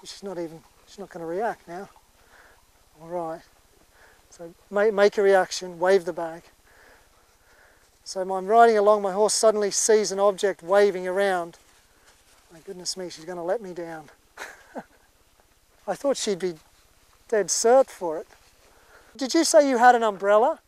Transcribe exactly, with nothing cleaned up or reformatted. but she's not even, she's not going to react now. All right, so make, make a reaction, wave the bag. So I'm riding along, my horse suddenly sees an object waving around. My goodness me, she's going to let me down. I thought she'd be dead cert for it. Did you say you had an umbrella?